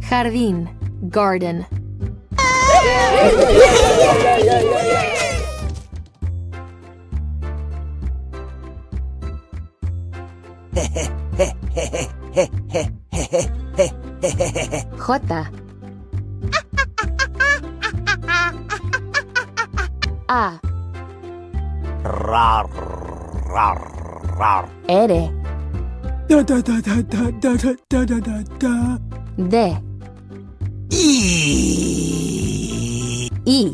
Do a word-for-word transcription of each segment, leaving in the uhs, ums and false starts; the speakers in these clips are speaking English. Jardín, garden. Jota. A. Rar, rar, rar. Ere. Da da da da da da da da da da. De. E. E.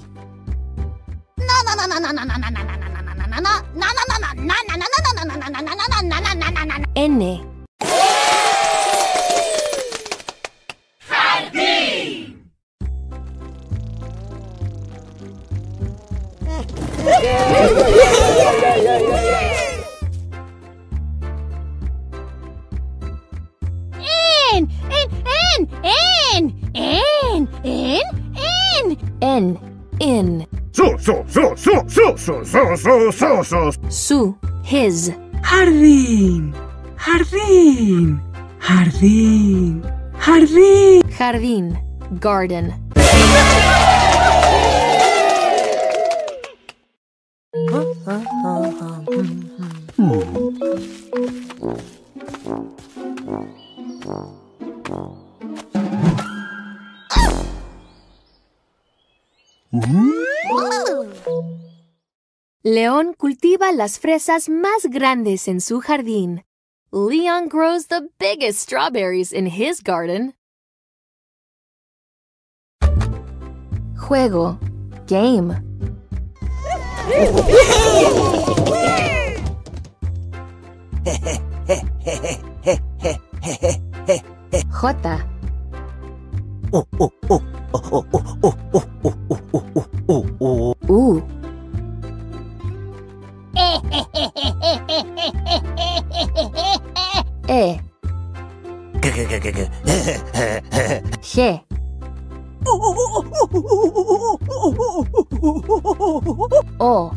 Na na na na na na na na na na na na na na na na na na N. N, N, N, N, N, N, N, N. Su, su, su, su, su, su, su, su, su, su. Su, his. Jardín, jardín, jardín, jardín. Jardín, garden. León cultiva las fresas más grandes en su jardín. Leon grows the biggest strawberries in his garden. Juego. Game. Jota. U. E. G. O.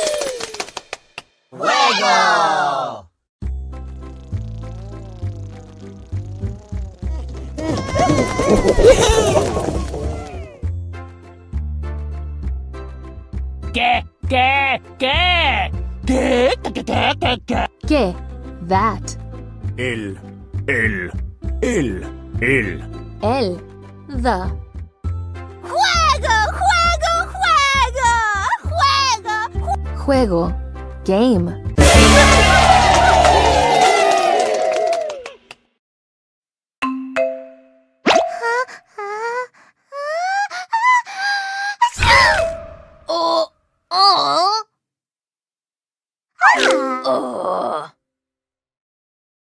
Juego. ¿Qué? ¿Qué? ¿Qué? ¿Qué? ¿Qué? ¿Qué? ¿Qué? ¿Qué? ¿Qué? That. El. El. El. El. El. The. ¡Juego! ¡Juego! ¡Juego! ¡Juego! Juego. Game.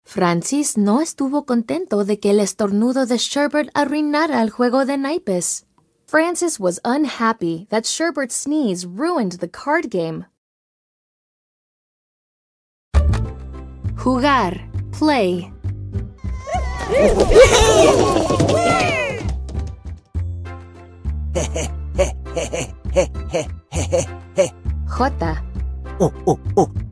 Francis no estuvo contento de que el estornudo de Sherbert arruinara el juego de naipes. Francis was unhappy that Sherbert's sneeze ruined the card game. Jugar. Play. Jota. U.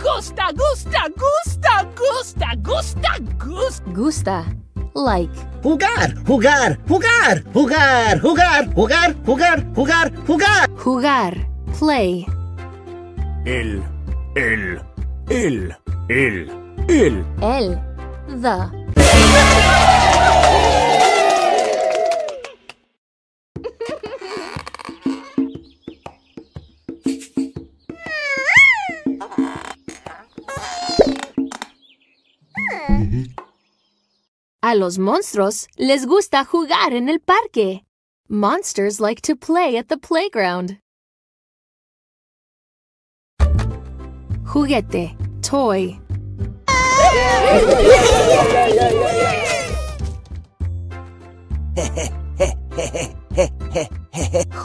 Gusta, gusta, gusta, gusta, gusta, gusta. Gusta, like. Jugar, jugar, jugar, jugar, jugar, jugar, jugar, jugar, jugar. Jugar, play. El, el, el, el, el. El, the. A los monstruos les gusta jugar en el parque. Monsters like to play at the playground. Juguete, toy.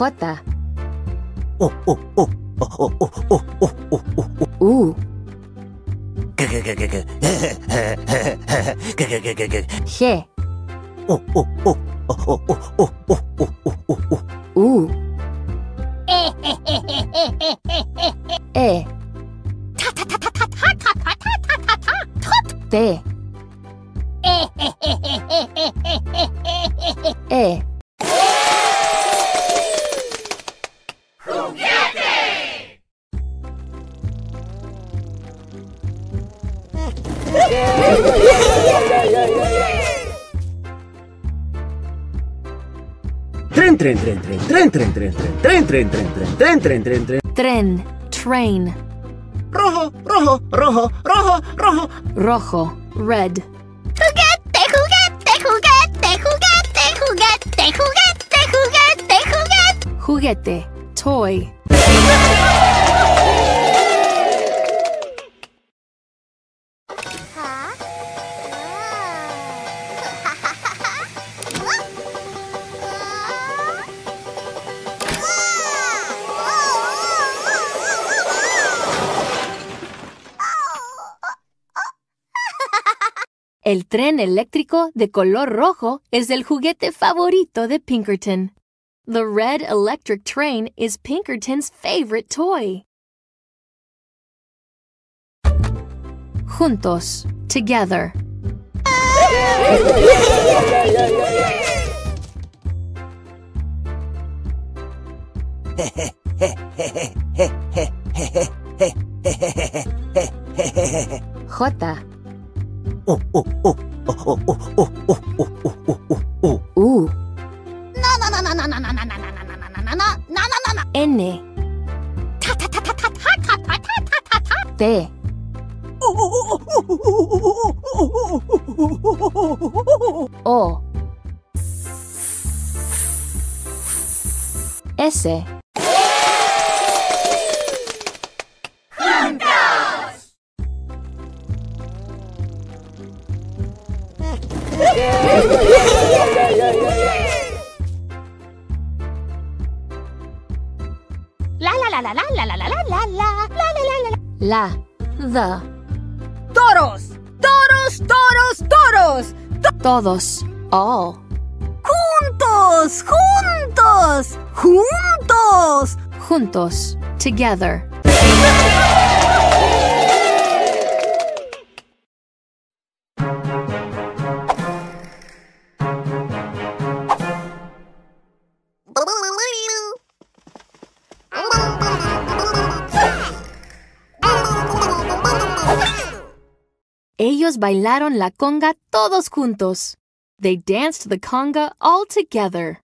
J. Oh, oh, oh, oh, oh, oh, oh, oh, oh, oh. Ooh. She. Oh, oh, oh, oh, oh, oh, oh, oh, oh, oh. Ooh. Eh. Ta ta ta ta ta ta ta ta ta ta ta. Tot. Be. Eh. Tren, tren, tren, tren, tren, tren, tren, tren, tren, tren, tren, tren, tren, tren, train. Rojo, rojo, rojo, rojo, rojo. Rojo, red. Juguete, juguete, juguete, juguete, juguete, juguete, juguete, juguete. Juguete, toy. El tren eléctrico de color rojo es el juguete favorito de Pinkerton. The red electric train is Pinkerton's favorite toy. Juntos, together. J. Oh, oh, oh, oh, oh, oh, oh, oh, oh, oh, oh, oh. No, no, no, no, no, no, no, no, no, no, no, no, no, no, no, no. N. Ta ta ta ta ta ta ta ta ta. T. O. S. La la la la la la la la la la la la the toros toros toros toros to todos all juntos juntos juntos juntos together. Ellos bailaron la conga todos juntos. They danced the conga all together.